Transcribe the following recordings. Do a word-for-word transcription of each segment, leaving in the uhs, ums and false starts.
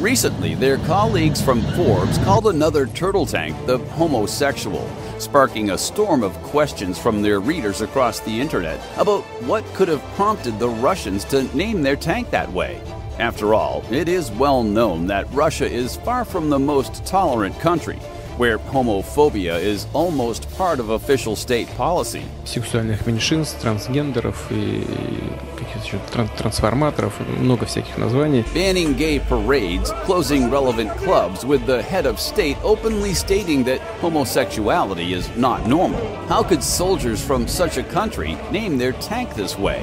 Recently, their colleagues from Forbes called another turtle tank the homosexual, sparking a storm of questions from their readers across the internet about what could have prompted the Russians to name their tank that way. After all, it is well known that Russia is far from the most tolerant country, where homophobia is almost part of official state policy. Сексуальных меньшинств, трансгендеров и каких-то еще трансформаторов, много всяких названий. Banning gay parades, closing relevant clubs, with the head of state openly stating that homosexuality is not normal. How could soldiers from such a country name their tank this way?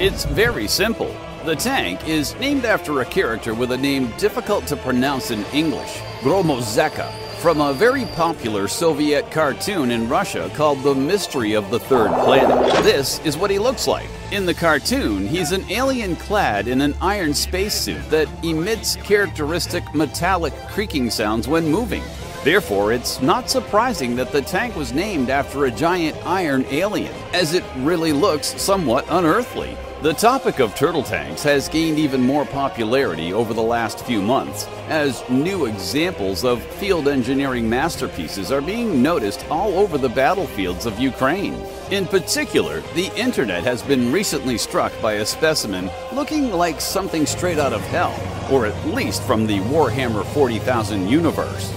It's very simple. The tank is named after a character with a name difficult to pronounce in English, Gromozeka, from a very popular Soviet cartoon in Russia called The Mystery of the Third Planet. This is what he looks like. In the cartoon, he's an alien clad in an iron spacesuit that emits characteristic metallic creaking sounds when moving. Therefore, it's not surprising that the tank was named after a giant iron alien, as it really looks somewhat unearthly. The topic of turtle tanks has gained even more popularity over the last few months, as new examples of field engineering masterpieces are being noticed all over the battlefields of Ukraine. In particular, the internet has been recently struck by a specimen looking like something straight out of hell, or at least from the Warhammer forty thousand universe.